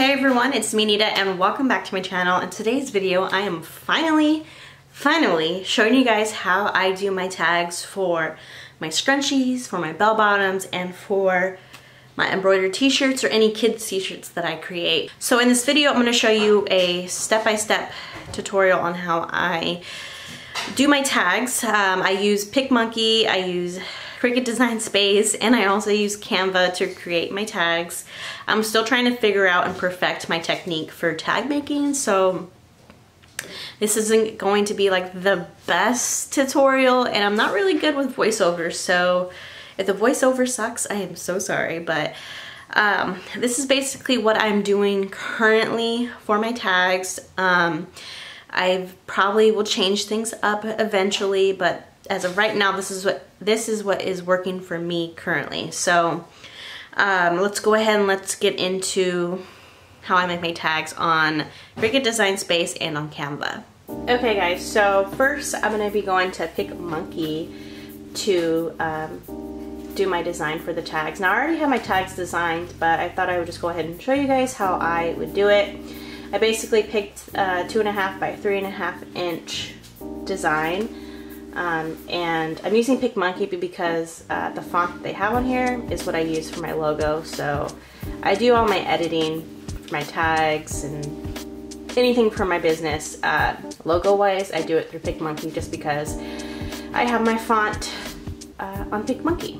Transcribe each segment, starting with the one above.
Hey everyone, it's me Nita and welcome back to my channel. In today's video I am finally showing you guys how I do my tags for my scrunchies, for my bell bottoms, and for my embroidered t-shirts or any kids t-shirts that I create. So in this video I'm going to show you a step-by-step tutorial on how I do my tags. I use PicMonkey, I use Cricut Design Space, and I also use Canva to create my tags. I'm still trying to figure out and perfect my technique for tag making, so this isn't going to be like the best tutorial, and I'm not really good with voiceovers, so if the voiceover sucks, I am so sorry, but this is basically what I'm doing currently for my tags. I probably will change things up eventually, but as of right now, this is what is working for me currently. So let's go ahead and let's get into how I make my tags on Cricut Design Space and on Canva. Okay guys, so first I'm gonna be going to PicMonkey to do my design for the tags. Now I already have my tags designed, but I thought I would just go ahead and show you guys how I would do it. I basically picked 2.5 by 3.5 inch design. And I'm using PicMonkey because the font they have on here is what I use for my logo, so I do all my editing for my tags and anything for my business logo wise. I do it through PicMonkey just because I have my font on PicMonkey.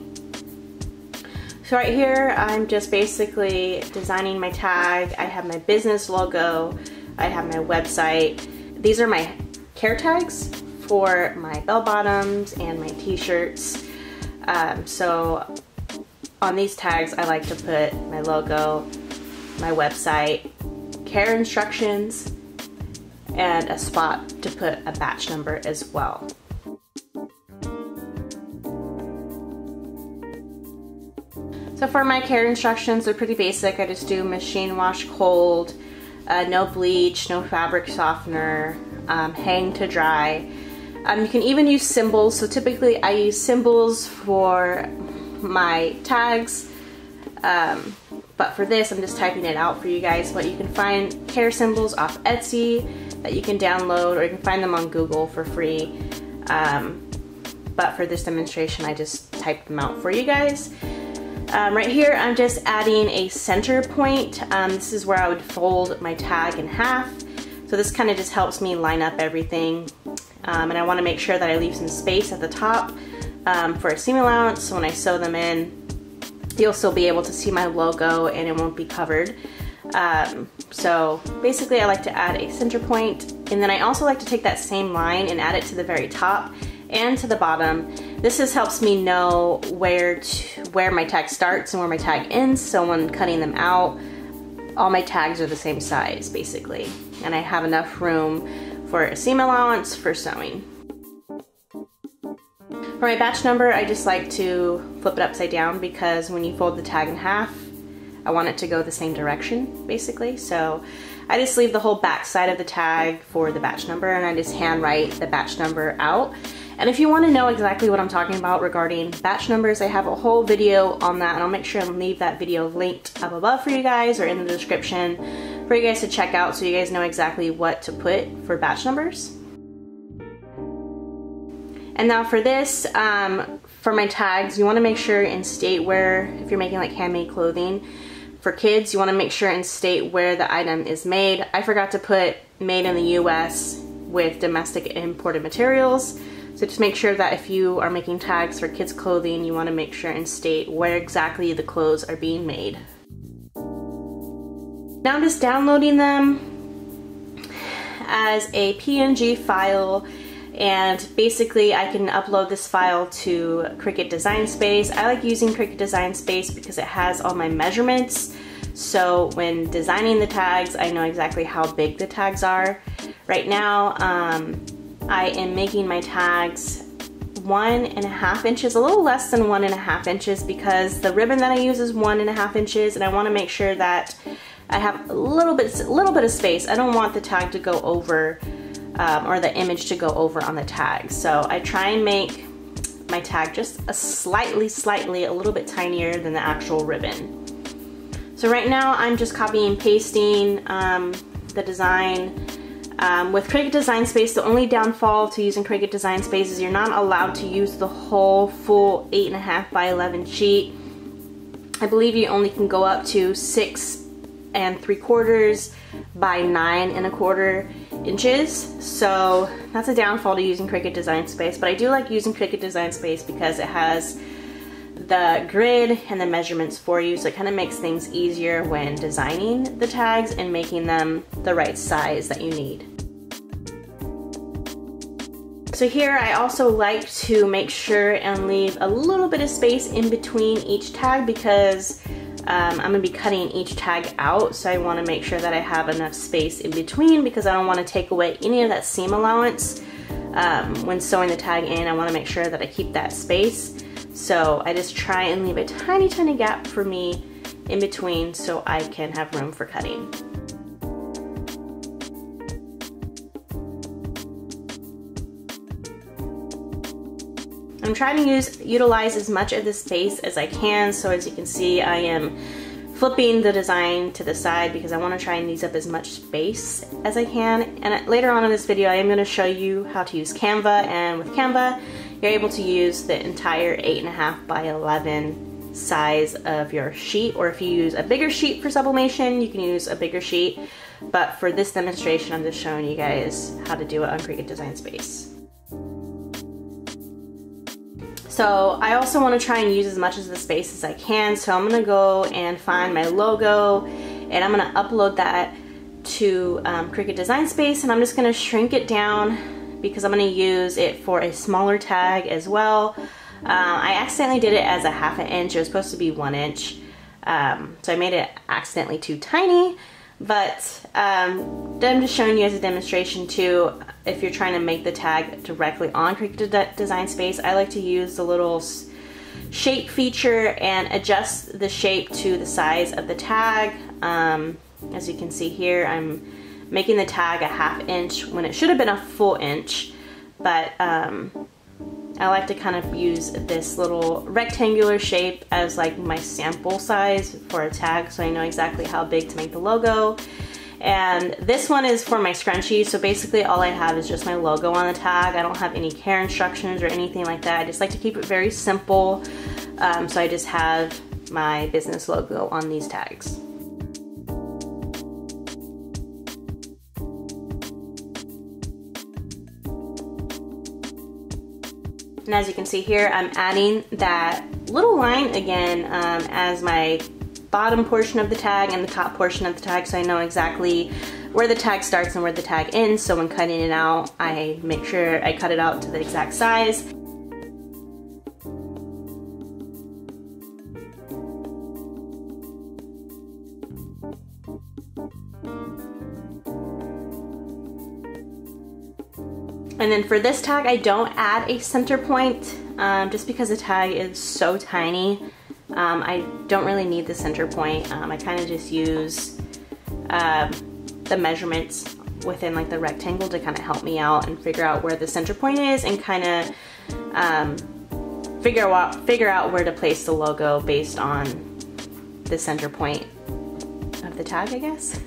So right here I'm just basically designing my tag. I have my business logo, I have my website. These are my care tags for my bell bottoms and my t-shirts. So on these tags I like to put my logo, my website, care instructions, and a spot to put a batch number as well. So for my care instructions, they're pretty basic. I just do machine wash cold, no bleach, no fabric softener, hang to dry. You can even use symbols, so typically I use symbols for my tags, but for this I'm just typing it out for you guys. But you can find care symbols off Etsy that you can download, or you can find them on Google for free, but for this demonstration I just typed them out for you guys. Right here I'm just adding a center point. This is where I would fold my tag in half, so this kind of just helps me line up everything. And I want to make sure that I leave some space at the top for a seam allowance, so when I sew them in you'll still be able to see my logo and it won't be covered. So basically I like to add a center point, and then I also like to take that same line and add it to the very top and to the bottom. This just helps me know where my tag starts and where my tag ends, so when cutting them out all my tags are the same size basically, and I have enough room for a seam allowance for sewing. For my batch number, I just like to flip it upside down because when you fold the tag in half, I want it to go the same direction basically. So I just leave the whole back side of the tag for the batch number, and I just handwrite the batch number out. And if you want to know exactly what I'm talking about regarding batch numbers, I have a whole video on that, and I'll make sure and leave that video linked up above for you guys or in the description for you guys to check out, so you guys know exactly what to put for batch numbers. And now for this, for my tags, you want to make sure and state where, if you're making like handmade clothing for kids, you want to make sure and state where the item is made. I forgot to put made in the US with domestic imported materials, so just make sure that if you are making tags for kids clothing, you want to make sure and state where exactly the clothes are being made. Now I'm just downloading them as a PNG file, and basically I can upload this file to Cricut Design Space. I like using Cricut Design Space because it has all my measurements, so when designing the tags I know exactly how big the tags are. Right now I am making my tags 1.5 inches, a little less than 1.5 inches, because the ribbon that I use is 1.5 inches, and I want to make sure that I have a little bit of space. I don't want the tag to go over or the image to go over on the tag. So I try and make my tag just a little bit tinier than the actual ribbon. So right now I'm just copying and pasting the design. With Cricut Design Space, the only downfall to using Cricut Design Space is you're not allowed to use the whole full 8.5 by 11 sheet. I believe you only can go up to 6 3/4 by 9 1/4 inches. So that's a downfall to using Cricut Design Space, but I do like using Cricut Design Space because it has the grid and the measurements for you, so it kind of makes things easier when designing the tags and making them the right size that you need. So here I also like to make sure and leave a little bit of space in between each tag because I'm going to be cutting each tag out, so I want to make sure that I have enough space in between because I don't want to take away any of that seam allowance when sewing the tag in. I want to make sure that I keep that space. So I just try and leave a tiny, tiny gap for me in between so I can have room for cutting. I'm trying to utilize as much of the space as I can. So as you can see, I am flipping the design to the side because I want to try and use up as much space as I can. And later on in this video, I am going to show you how to use Canva, and with Canva, you're able to use the entire 8.5 by 11 size of your sheet, or if you use a bigger sheet for sublimation, you can use a bigger sheet. But for this demonstration, I'm just showing you guys how to do it on Cricut Design Space. So I also want to try and use as much of the space as I can, so I'm going to go and find my logo and I'm going to upload that to Cricut Design Space, and I'm just going to shrink it down because I'm going to use it for a smaller tag as well. I accidentally did it as 1/2 inch. It was supposed to be 1 inch. So I made it accidentally too tiny, but I'm just showing you as a demonstration too. If you're trying to make the tag directly on Cricut Design Space, I like to use the little shape feature and adjust the shape to the size of the tag. As you can see here, I'm making the tag 1/2 inch when it should have been a full inch, but I like to kind of use this little rectangular shape as like my sample size for a tag so I know exactly how big to make the logo. And this one is for my scrunchie, so basically all I have is just my logo on the tag. I don't have any care instructions or anything like that. I just like to keep it very simple, so I just have my business logo on these tags. And as you can see here, I'm adding that little line again as my bottom portion of the tag and the top portion of the tag, so I know exactly where the tag starts and where the tag ends. So when cutting it out, I make sure I cut it out to the exact size. And then for this tag, I don't add a center point just because the tag is so tiny. I don't really need the center point. I kind of just use the measurements within like the rectangle to kind of help me out and figure out where the center point is and kind of figure out where to place the logo based on the center point of the tag, I guess.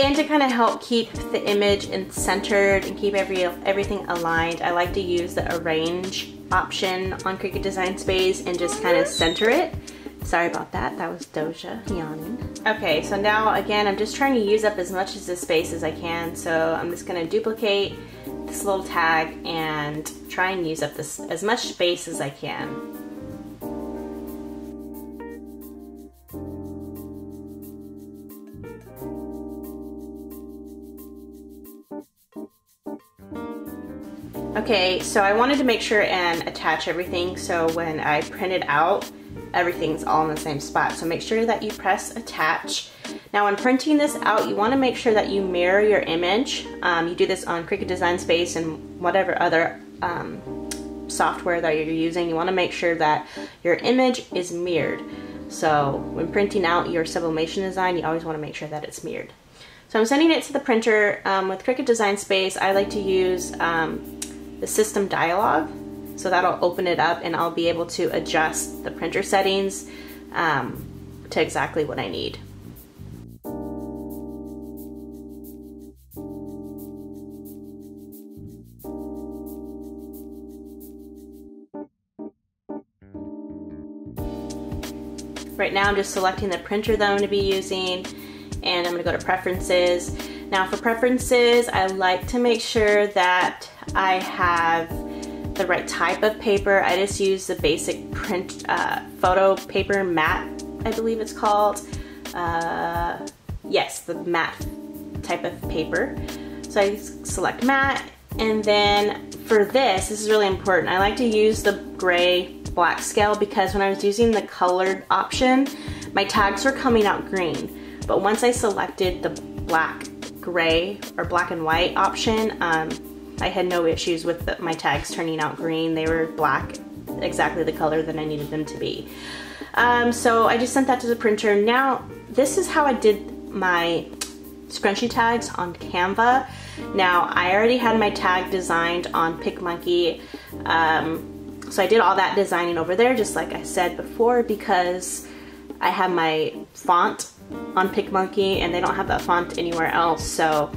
And to kind of help keep the image centered and keep everything aligned, I like to use the arrange option on Cricut Design Space and just kind of center it. Sorry about that, that was Doja yawning. Okay, so now again, I'm just trying to use up as much of the space as I can, so I'm just gonna duplicate this little tag and try and use up this as much space as I can. Okay, so I wanted to make sure and attach everything so when I print it out, everything's all in the same spot. So make sure that you press attach. Now when printing this out, you want to make sure that you mirror your image. You do this on Cricut Design Space and whatever other software that you're using. You want to make sure that your image is mirrored. So when printing out your sublimation design, you always want to make sure that it's mirrored. So I'm sending it to the printer. With Cricut Design Space, I like to use the system dialog. So that'll open it up and I'll be able to adjust the printer settings to exactly what I need. Right now I'm just selecting the printer that I'm going to be using, and I'm going to go to preferences. Now for preferences, I like to make sure that I have the right type of paper. I just use the basic print photo paper matte, I believe it's called. Yes, the matte type of paper. So I select matte, and then for this is really important. I like to use the gray black scale because when I was using the colored option, my tags were coming out green. But once I selected the black gray or black and white option, I had no issues with my tags turning out green. They were black, exactly the color that I needed them to be. So I just sent that to the printer. Now, this is how I did my scrunchie tags on Canva. Now, I already had my tag designed on PicMonkey, so I did all that designing over there, just like I said before, because I have my font on PicMonkey and they don't have that font anywhere else. So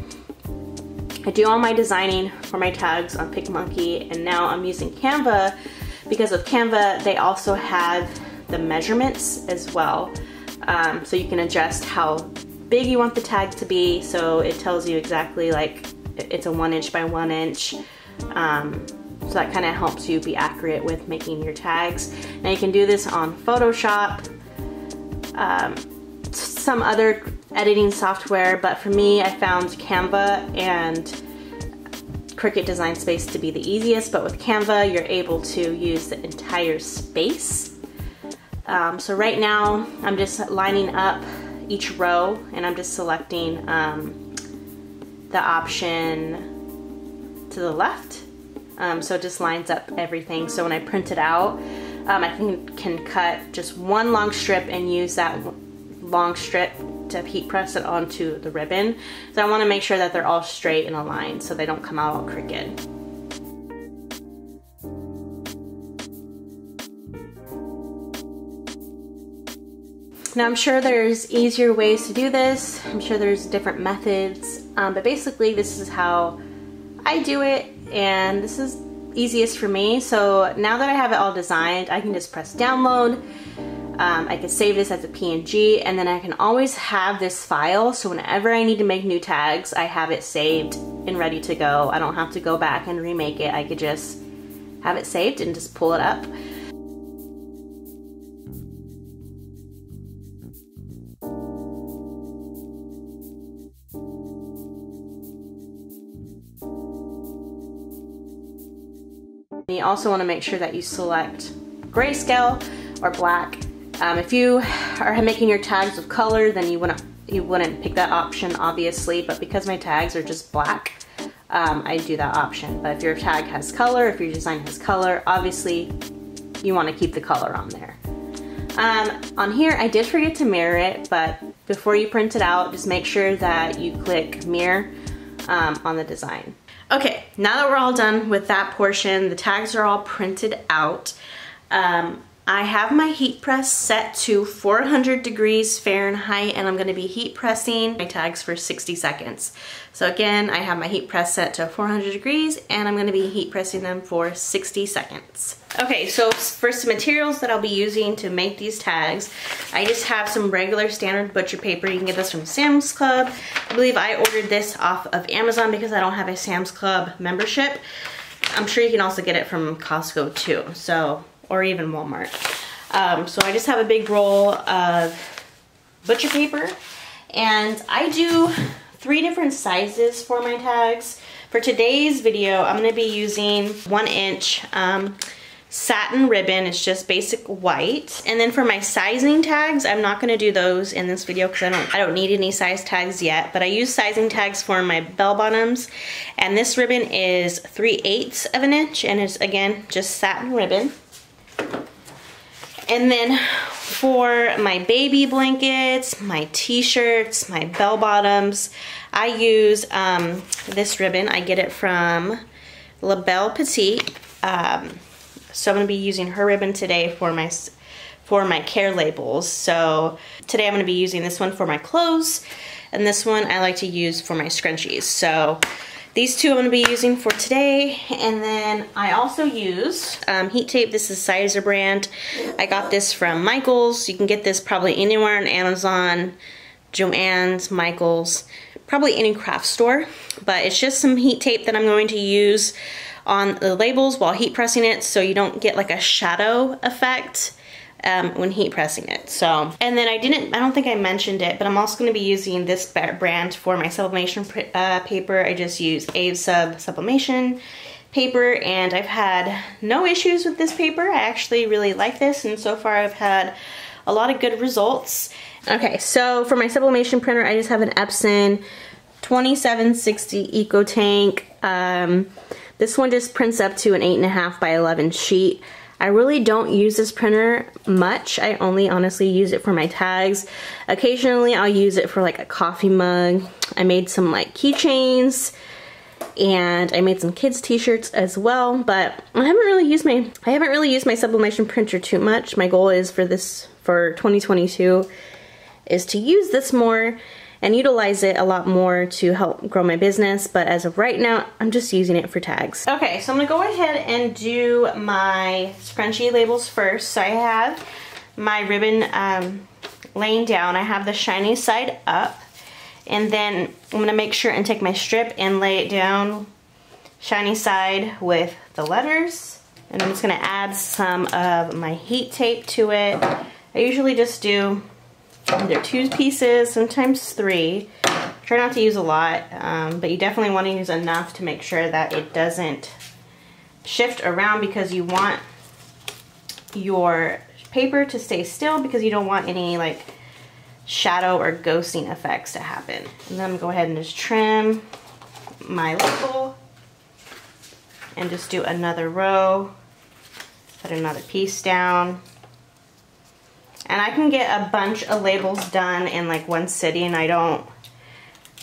I do all my designing for my tags on PicMonkey, and now I'm using Canva because with Canva they also have the measurements as well, so you can adjust how big you want the tag to be. So it tells you exactly, like, it's a 1" by 1". So that kind of helps you be accurate with making your tags. Now you can do this on Photoshop, some other editing software, but for me, I found Canva and Cricut Design Space to be the easiest, but with Canva, you're able to use the entire space. So right now, I'm just lining up each row, and I'm just selecting the option to the left. So it just lines up everything. So when I print it out, I can cut just one long strip and use that long strip to heat press it onto the ribbon. So I want to make sure that they're all straight and aligned so they don't come out all crooked. Now I'm sure there's easier ways to do this. I'm sure there's different methods, but basically this is how I do it, and this is easiest for me. So now that I have it all designed, I can just press download. I can save this as a PNG, and then I can always have this file, so whenever I need to make new tags, I have it saved and ready to go. I don't have to go back and remake it. I could just have it saved and just pull it up. You also want to make sure that you select grayscale or black. If you are making your tags with color, then you wouldn't pick that option, obviously, but because my tags are just black, I do that option. But if your tag has color, if your design has color, obviously you want to keep the color on there. On here, I did forget to mirror it, but before you print it out, just make sure that you click mirror on the design. Okay, now that we're all done with that portion, the tags are all printed out. I have my heat press set to 400 degrees Fahrenheit, and I'm gonna be heat pressing my tags for 60 seconds. So again, I have my heat press set to 400 degrees, and I'm gonna be heat pressing them for 60 seconds. Okay, so for some materials that I'll be using to make these tags, I just have some regular standard butcher paper. You can get this from Sam's Club. I believe I ordered this off of Amazon because I don't have a Sam's Club membership. I'm sure you can also get it from Costco too, so, or even Walmart. So I just have a big roll of butcher paper, and I do 3 different sizes for my tags. For today's video, I'm gonna be using 1" satin ribbon. It's just basic white. And then for my sizing tags, I'm not gonna do those in this video because I don't need any size tags yet, but I use sizing tags for my bell bottoms. And this ribbon is 3/8 of an inch, and it's, again, just satin ribbon. And then for my baby blankets, my t-shirts, my bell bottoms, I use this ribbon. I get it from La Belle Petite. So I'm going to be using her ribbon today for my care labels. So today I'm going to be using this one for my clothes, and this one I like to use for my scrunchies. So these two I'm going to be using for today. And then I also use heat tape. This is Sizer brand. I got this from Michael's. You can get this probably anywhere on Amazon, Joann's, Michael's, probably any craft store. But it's just some heat tape that I'm going to use on the labels while heat pressing it, so you don't get like a shadow effect when heat pressing it. So, and then I don't think I mentioned it, but I'm also going to be using this brand for my sublimation paper. I just use Ave Sub sublimation paper, and I've had no issues with this paper. I actually really like this, and so far I've had a lot of good results. Okay, so for my sublimation printer, I just have an Epson 2760 EcoTank. This one just prints up to an 8.5 by 11 sheet. I really don't use this printer much. I only honestly use it for my tags. Occasionally I'll use it for like a coffee mug. I made some like keychains, and I made some kids t-shirts as well, but I haven't really used my sublimation printer too much. My goal is for 2022 is to use this more and utilize it a lot more to help grow my business, but as of right now, I'm just using it for tags. Okay, so I'm gonna go ahead and do my scrunchie labels first. So I have my ribbon laying down. I have the shiny side up, and then I'm gonna make sure and take my strip and lay it down shiny side with the letters. And I'm just gonna add some of my heat tape to it. I usually just do either 2 pieces, sometimes 3. Try not to use a lot, but you definitely want to use enough to make sure that it doesn't shift around, because you want your paper to stay still, because you don't want any like shadow or ghosting effects to happen. And then I'm gonna go ahead and just trim my label and just do another row, put another piece down. And I can get a bunch of labels done in like one sitting, and I don't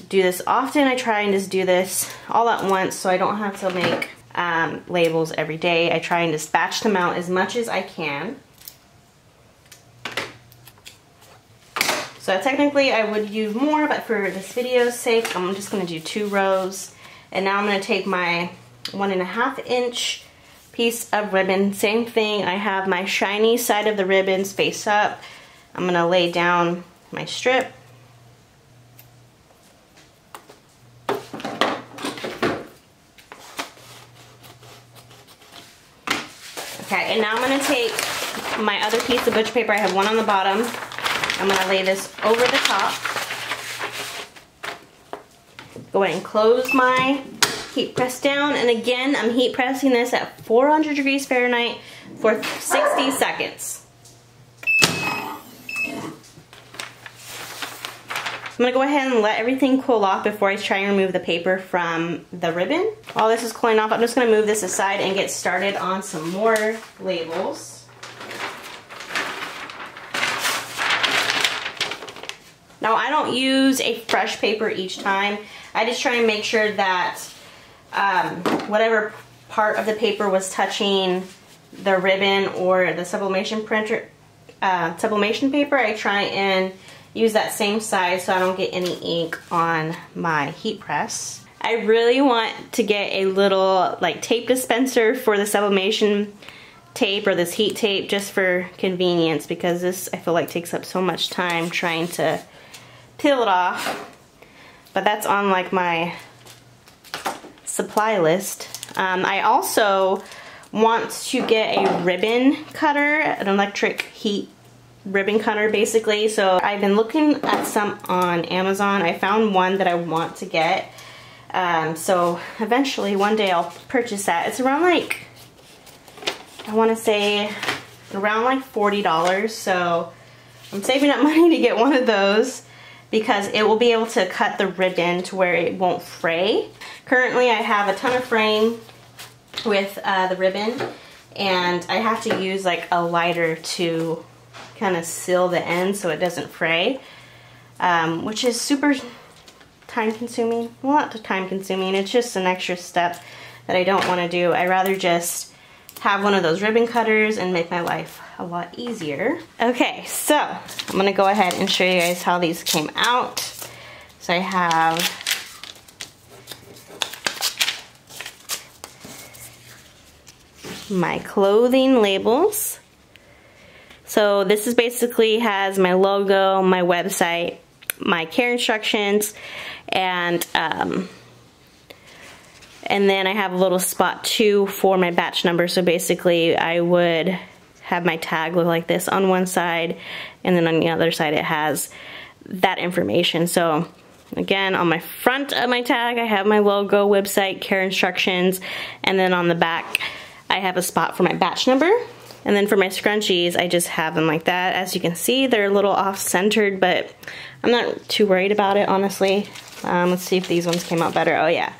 do this often. I try and just do this all at once, so I don't have to make labels every day. I try and just batch them out as much as I can. So technically I would use more, but for this video's sake, I'm just gonna do 2 rows. And now I'm gonna take my 1.5 inch piece of ribbon, same thing. I have my shiny side of the ribbons face up. I'm gonna lay down my strip. Okay, and now I'm gonna take my other piece of butcher paper. I have one on the bottom. I'm gonna lay this over the top. Go ahead and close my heat press down, and again I'm heat pressing this at 400 degrees Fahrenheit for 60 seconds. I'm gonna go ahead and let everything cool off before I try and remove the paper from the ribbon. While this is cooling off, I'm just gonna move this aside and get started on some more labels. Now, I don't use a fresh paper each time. I just try and make sure that whatever part of the paper was touching the ribbon or the sublimation printer, sublimation paper, I try and use that same size so I don't get any ink on my heat press. I really want to get a little like tape dispenser for the sublimation tape or this heat tape, just for convenience, because this I feel like takes up so much time trying to peel it off. But that's on like my supply list. I also want to get a ribbon cutter, an electric heat ribbon cutter basically. So I've been looking at some on Amazon. I found one that I want to get. So eventually one day I'll purchase that. It's around like, I want to say around like $40. So I'm saving up money to get one of those, because it will be able to cut the ribbon to where it won't fray. Currently I have a ton of fraying with the ribbon, and I have to use like a lighter to kind of seal the end so it doesn't fray, which is super time consuming. Well, not time consuming, it's just an extra step that I don't want to do. I'd rather just have one of those ribbon cutters and make my life a lot easier. Okay, so I'm gonna go ahead and show you guys how these came out. So I have my clothing labels. So this is basically has my logo, my website, my care instructions, and then I have a little spot too for my batch number. So basically I would have my tag look like this on one side, and then on the other side it has that information. So again, on my front of my tag I have my logo, website, care instructions, and then on the back I have a spot for my batch number. And then for my scrunchies, I just have them like that. As you can see, they're a little off-centered, but I'm not too worried about it, honestly. Let's see if these ones came out better. Oh yeah,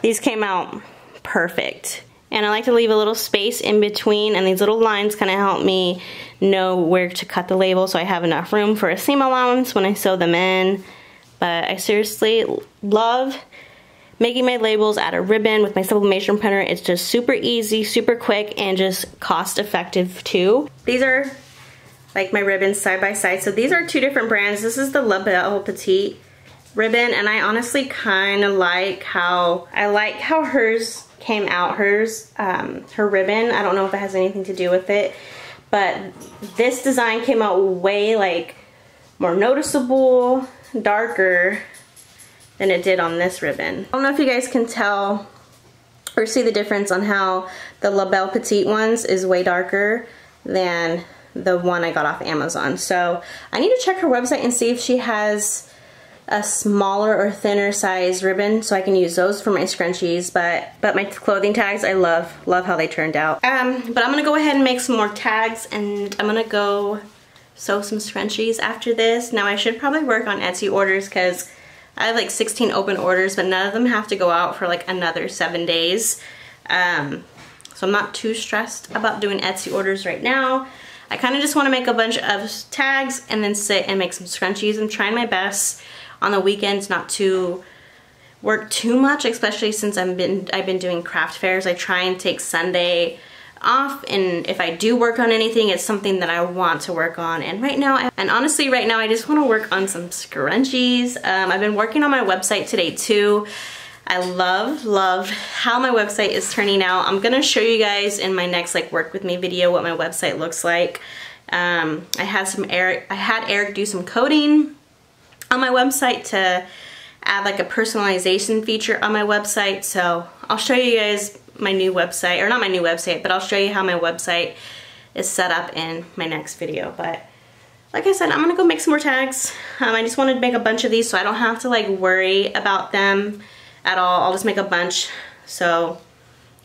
these came out perfect. And I like to leave a little space in between, and these little lines kind of help me know where to cut the label so I have enough room for a seam allowance when I sew them in. But I seriously love making my labels out of ribbon with my sublimation printer. It's just super easy, super quick, and just cost effective too. These are like my ribbons side by side. So these are two different brands. This is the La Belle Petite ribbon, and I honestly kind of like how, hers came out, her ribbon. I don't know if it has anything to do with it, but this design came out way like more noticeable, darker than it did on this ribbon. I don't know if you guys can tell or see the difference on how the La Belle Petite ones is way darker than the one I got off Amazon. So I need to check her website and see if she has a smaller or thinner size ribbon so I can use those for my scrunchies, but my clothing tags, I love how they turned out. But I'm gonna go ahead and make some more tags, and I'm gonna go sew some scrunchies after this. Now I should probably work on Etsy orders because I have like 16 open orders, but none of them have to go out for like another 7 days. So I'm not too stressed about doing Etsy orders right now. I kind of just want to make a bunch of tags and then sit and make some scrunchies. I'm trying my best on the weekends not to work too much, especially since I've been doing craft fairs. I try and take Sunday off, and if I do work on anything, it's something that I want to work on. And honestly right now I just want to work on some scrunchies. I've been working on my website today too. I love how my website is turning out. I'm gonna show you guys in my next like work with me video what my website looks like. I had Eric do some coding on my website to add like a personalization feature on my website, so I'll show you guys my new website, or not my new website, but I'll show you how my website is set up in my next video. But like I said, I'm gonna go make some more tags. I just wanted to make a bunch of these so I don't have to like worry about them at all. I'll just make a bunch so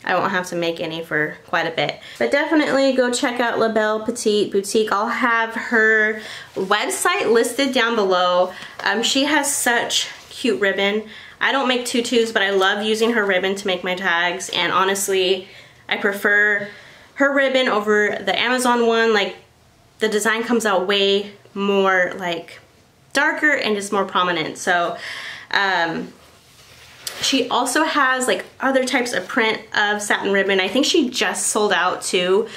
I won't have to make any for quite a bit. But definitely go check out La Belle Petite Boutique. I'll have her website listed down below. She has such cute ribbon. I don't make tutus, but I love using her ribbon to make my tags, and honestly I prefer her ribbon over the Amazon one. Like the design comes out way more like darker and just more prominent. So she also has like other types of print of satin ribbon. I think she just sold out too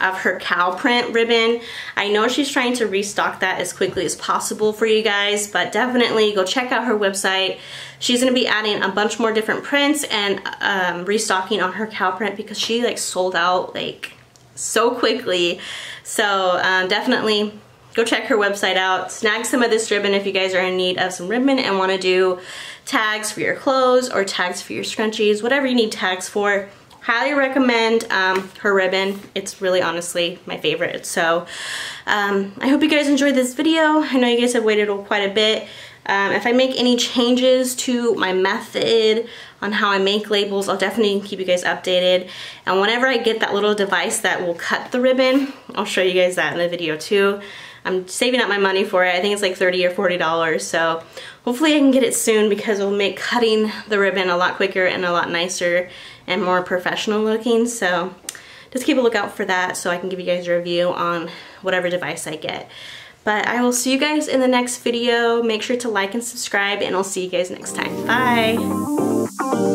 of her cow print ribbon. I know she's trying to restock that as quickly as possible for you guys, but definitely go check out her website. She's gonna be adding a bunch more different prints and restocking on her cow print because she like sold out like so quickly. So definitely go check her website out. Snag some of this ribbon if you guys are in need of some ribbon and wanna do tags for your clothes or tags for your scrunchies, whatever you need tags for. Highly recommend her ribbon. It's really honestly my favorite. So I hope you guys enjoyed this video. I know you guys have waited quite a bit. If I make any changes to my method on how I make labels, I'll definitely keep you guys updated. And whenever I get that little device that will cut the ribbon, I'll show you guys that in the video too. I'm saving up my money for it. I think it's like $30 or $40. So hopefully I can get it soon because it'll make cutting the ribbon a lot quicker and a lot nicer and more professional looking. So just keep a lookout for that so I can give you guys a review on whatever device I get. But I will see you guys in the next video. Make sure to like and subscribe, and I'll see you guys next time. Bye!